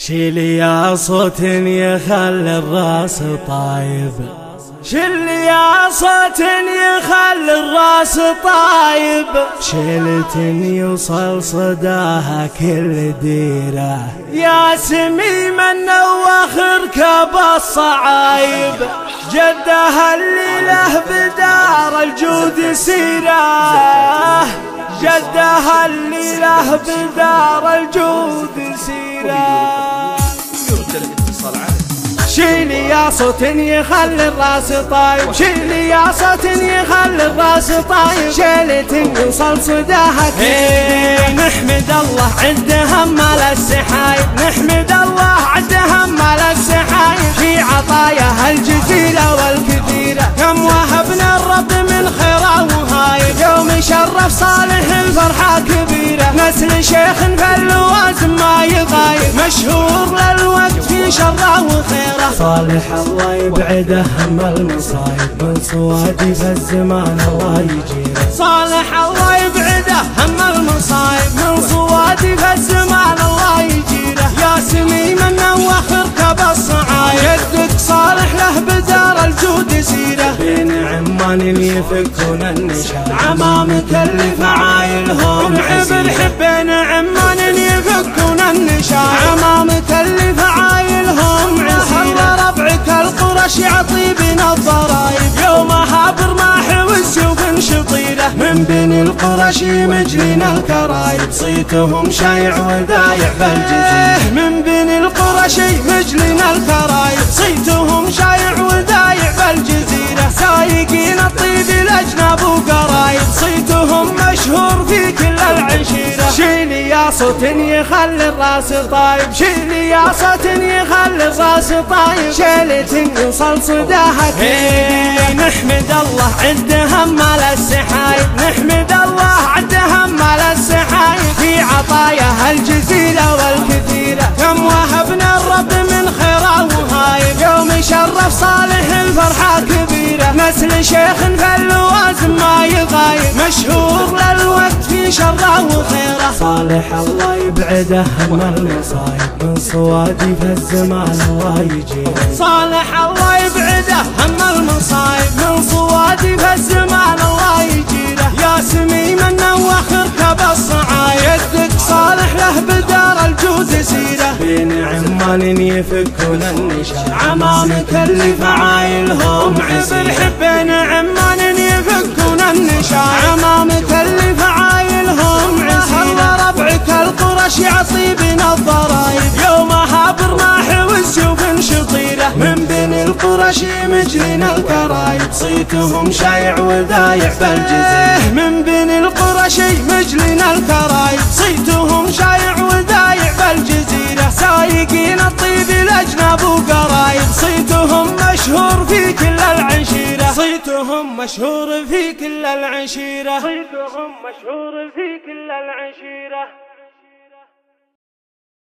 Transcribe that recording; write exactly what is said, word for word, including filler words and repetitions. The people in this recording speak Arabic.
شيلي يا صوت يخلي الراس طايب، شيلي يا صوت يخلي الراس طايب، شيلت يوصل صداها كل ديره، يا سميمة نوخ ركب الصعايب، جدها اللي له بدار الجود سيره، جدها اللي له بدار الجود سيره. شيلي يا صوت يخلي الراس طايب، شيلي يا صوت يخلي الراس طايب، شيلت يوصل صداها كل نحمد الله عند همال السحايب، نحمد الله عند همال السحايب، في عطاياها الجزيلة والكثيرة، كم وهبنا الرب من خيره وهايب، يوم شرف صالح الفرحة كبيرة، نسل شيخ فاللوازم ما يغايب، مشهور للوقت في شره وخيره، صالح الله يبعده هم المصايب، من صوادي فالزمان الله يجيره، صالح الله يبعده هم المصايب، من صوادي فالزمان الله يجيره، يا سميمة نوخ اركب الصعايب، جدك صالح له بدار الجود سيره، بين عمان يفكون النشايب، عمامك اللي فعايلهم عبر حب، بين عمان يفكون النشايب، عمامك اللي فعايلهم يعطي بنا الضرايب، يوم هابر ماحي والسفن شطيله، من بين القرش مجلنا الكرايب، صيتهم شايع ودايع بالجزيره، من بين القرش مجلنا الكرايب، صيتهم شايع ودايع بالجزيره، سايقين الطيب الاجناب وقرايب، صيتهم مشهور في كل العشيره. شيلي يا صوت يخلي الراس طايب، شيلي يا صوت يخلي الراس طايب، شيلت يوصل صداها كل نحمد الله عند همال السحايب، نحمد الله عند همال السحايب، في عطاياها الجزيلة والكثيرة، كم وهبنا الرب من خيره وهايب، يوم شرف صالح الفرحة كبيرة، نسل شيخ فاللوازم ما يغايب، مشهور للوقت في شره وخيره، صالح الله يبعده هم المصايب، من صوادي فالزمان الله يجيره، صالح الله يبعده هم المصايب، من صوادي فالزمان الله يجيره، يا سميمة نوخ اركب الصعايب، جدك صالح له بدار الجود سيره، بين عمان يفكون النشايب، عمامك اللي فعايلهم عبر حب، بين عمان يفكون النشايب، عمامك اللي فعايلهم عسيره، ربعك القرش يعطي بنا الضرايب، يوم هابر ماحي والسفن شطيره، من بين القرش مجرينا الكرايب، صيتهم شايع وذايع بالجزيره، من بين القرش مجلنا الكرايب، صيتهم شايع وذايع بالجزيره، سايقين الطيب الاجناب وقرايب، صيتهم مشهور في كل العشيره، صيتهم مشهور في كل العشيره، صيتهم مشهور في كل العشيره.